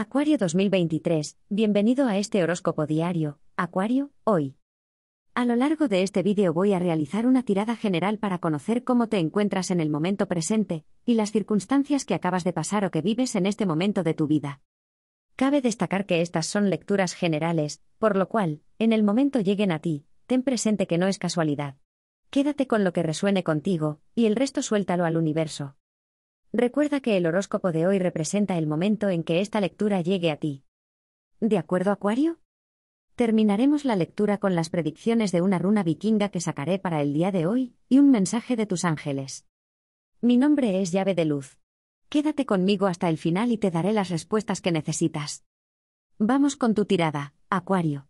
Acuario 2023, bienvenido a este horóscopo diario, Acuario, hoy. A lo largo de este vídeo voy a realizar una tirada general para conocer cómo te encuentras en el momento presente, y las circunstancias que acabas de pasar o que vives en este momento de tu vida. Cabe destacar que estas son lecturas generales, por lo cual, en el momento lleguen a ti, ten presente que no es casualidad. Quédate con lo que resuene contigo, y el resto suéltalo al universo. Recuerda que el horóscopo de hoy representa el momento en que esta lectura llegue a ti. ¿De acuerdo, Acuario? Terminaremos la lectura con las predicciones de una runa vikinga que sacaré para el día de hoy, y un mensaje de tus ángeles. Mi nombre es Llave de Luz. Quédate conmigo hasta el final y te daré las respuestas que necesitas. Vamos con tu tirada, Acuario.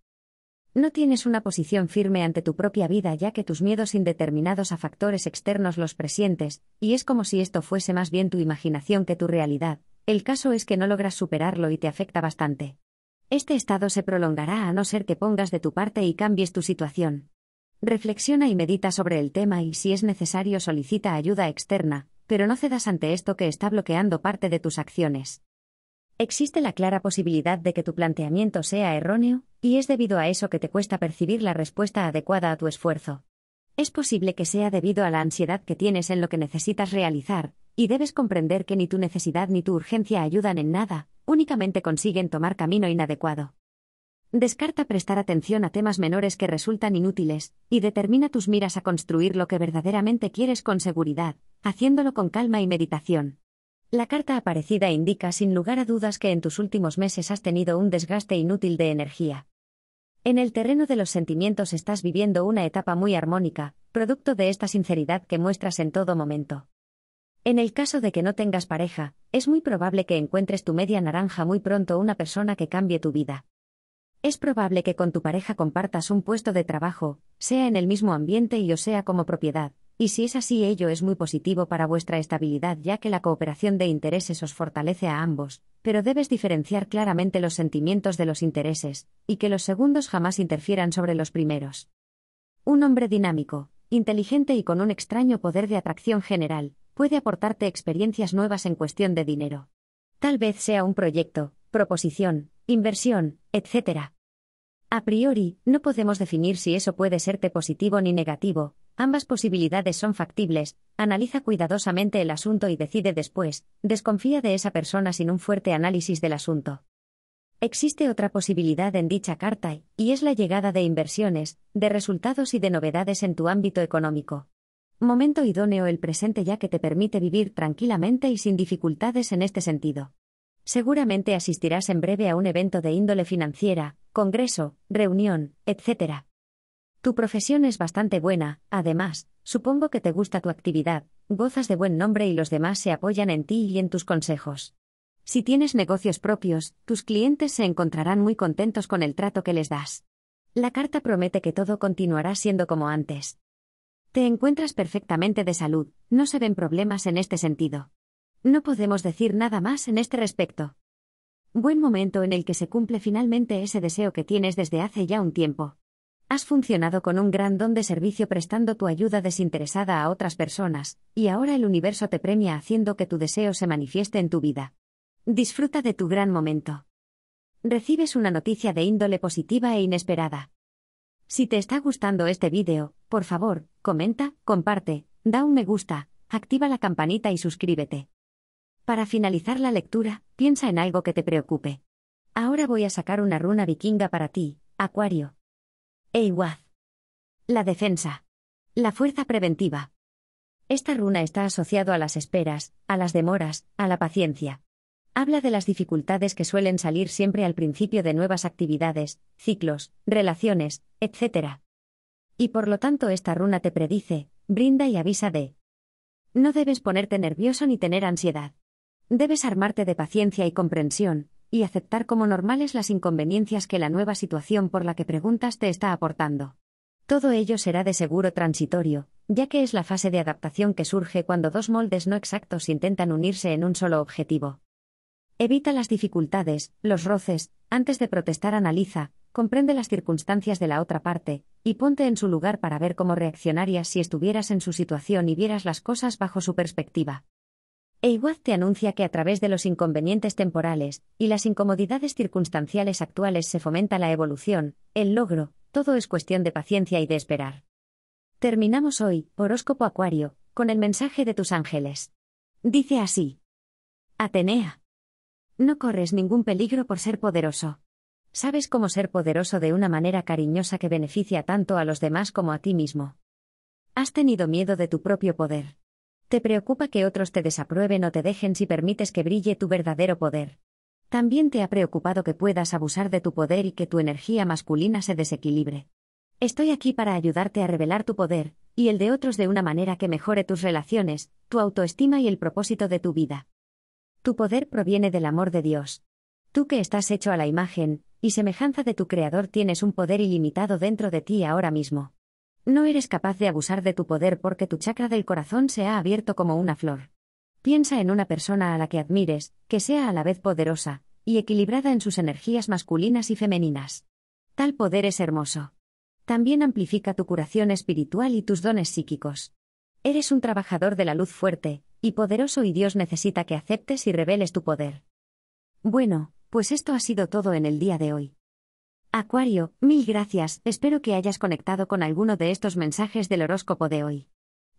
No tienes una posición firme ante tu propia vida ya que tus miedos indeterminados a factores externos los presientes, y es como si esto fuese más bien tu imaginación que tu realidad. El caso es que no logras superarlo y te afecta bastante. Este estado se prolongará a no ser que pongas de tu parte y cambies tu situación. Reflexiona y medita sobre el tema y si es necesario solicita ayuda externa, pero no cedas ante esto que está bloqueando parte de tus acciones. Existe la clara posibilidad de que tu planteamiento sea erróneo, y es debido a eso que te cuesta percibir la respuesta adecuada a tu esfuerzo. Es posible que sea debido a la ansiedad que tienes en lo que necesitas realizar, y debes comprender que ni tu necesidad ni tu urgencia ayudan en nada, únicamente consiguen tomar camino inadecuado. Descarta prestar atención a temas menores que resultan inútiles, y determina tus miras a construir lo que verdaderamente quieres con seguridad, haciéndolo con calma y meditación. La carta aparecida indica sin lugar a dudas que en tus últimos meses has tenido un desgaste inútil de energía. En el terreno de los sentimientos estás viviendo una etapa muy armónica, producto de esta sinceridad que muestras en todo momento. En el caso de que no tengas pareja, es muy probable que encuentres tu media naranja muy pronto, una persona que cambie tu vida. Es probable que con tu pareja compartas un puesto de trabajo, sea en el mismo ambiente y o sea como propiedad. Y si es así, ello es muy positivo para vuestra estabilidad ya que la cooperación de intereses os fortalece a ambos, pero debes diferenciar claramente los sentimientos de los intereses, y que los segundos jamás interfieran sobre los primeros. Un hombre dinámico, inteligente y con un extraño poder de atracción general, puede aportarte experiencias nuevas en cuestión de dinero. Tal vez sea un proyecto, proposición, inversión, etc. A priori, no podemos definir si eso puede serte positivo ni negativo. Ambas posibilidades son factibles, analiza cuidadosamente el asunto y decide después, desconfía de esa persona sin un fuerte análisis del asunto. Existe otra posibilidad en dicha carta, y es la llegada de inversiones, de resultados y de novedades en tu ámbito económico. Momento idóneo el presente ya que te permite vivir tranquilamente y sin dificultades en este sentido. Seguramente asistirás en breve a un evento de índole financiera, congreso, reunión, etc. Tu profesión es bastante buena, además, supongo que te gusta tu actividad, gozas de buen nombre y los demás se apoyan en ti y en tus consejos. Si tienes negocios propios, tus clientes se encontrarán muy contentos con el trato que les das. La carta promete que todo continuará siendo como antes. Te encuentras perfectamente de salud, no se ven problemas en este sentido. No podemos decir nada más en este respecto. Buen momento en el que se cumple finalmente ese deseo que tienes desde hace ya un tiempo. Has funcionado con un gran don de servicio prestando tu ayuda desinteresada a otras personas, y ahora el universo te premia haciendo que tu deseo se manifieste en tu vida. Disfruta de tu gran momento. Recibes una noticia de índole positiva e inesperada. Si te está gustando este vídeo, por favor, comenta, comparte, da un me gusta, activa la campanita y suscríbete. Para finalizar la lectura, piensa en algo que te preocupe. Ahora voy a sacar una runa vikinga para ti, Acuario. Eihwaz. La defensa. La fuerza preventiva. Esta runa está asociado a las esperas, a las demoras, a la paciencia. Habla de las dificultades que suelen salir siempre al principio de nuevas actividades, ciclos, relaciones, etc. Y por lo tanto esta runa te predice, brinda y avisa de. No debes ponerte nervioso ni tener ansiedad. Debes armarte de paciencia y comprensión, y aceptar como normales las inconveniencias que la nueva situación por la que preguntas te está aportando. Todo ello será de seguro transitorio, ya que es la fase de adaptación que surge cuando dos moldes no exactos intentan unirse en un solo objetivo. Evita las dificultades, los roces, antes de protestar analiza, comprende las circunstancias de la otra parte, y ponte en su lugar para ver cómo reaccionarías si estuvieras en su situación y vieras las cosas bajo su perspectiva. Eihwaz te anuncia que a través de los inconvenientes temporales y las incomodidades circunstanciales actuales se fomenta la evolución, el logro, todo es cuestión de paciencia y de esperar. Terminamos hoy, horóscopo Acuario, con el mensaje de tus ángeles. Dice así: Atenea, no corres ningún peligro por ser poderoso. Sabes cómo ser poderoso de una manera cariñosa que beneficia tanto a los demás como a ti mismo. Has tenido miedo de tu propio poder. Te preocupa que otros te desaprueben o te dejen si permites que brille tu verdadero poder. También te ha preocupado que puedas abusar de tu poder y que tu energía masculina se desequilibre. Estoy aquí para ayudarte a revelar tu poder y el de otros de una manera que mejore tus relaciones, tu autoestima y el propósito de tu vida. Tu poder proviene del amor de Dios. Tú que estás hecho a la imagen y semejanza de tu Creador tienes un poder ilimitado dentro de ti ahora mismo. No eres capaz de abusar de tu poder porque tu chakra del corazón se ha abierto como una flor. Piensa en una persona a la que admires, que sea a la vez poderosa y equilibrada en sus energías masculinas y femeninas. Tal poder es hermoso. También amplifica tu curación espiritual y tus dones psíquicos. Eres un trabajador de la luz fuerte y poderoso y Dios necesita que aceptes y reveles tu poder. Bueno, pues esto ha sido todo en el día de hoy. Acuario, mil gracias, espero que hayas conectado con alguno de estos mensajes del horóscopo de hoy.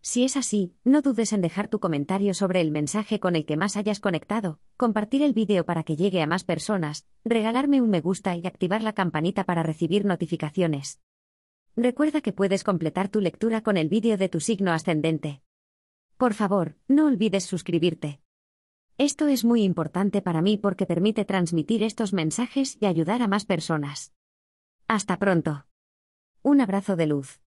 Si es así, no dudes en dejar tu comentario sobre el mensaje con el que más hayas conectado, compartir el vídeo para que llegue a más personas, regalarme un me gusta y activar la campanita para recibir notificaciones. Recuerda que puedes completar tu lectura con el vídeo de tu signo ascendente. Por favor, no olvides suscribirte. Esto es muy importante para mí porque permite transmitir estos mensajes y ayudar a más personas. Hasta pronto. Un abrazo de luz.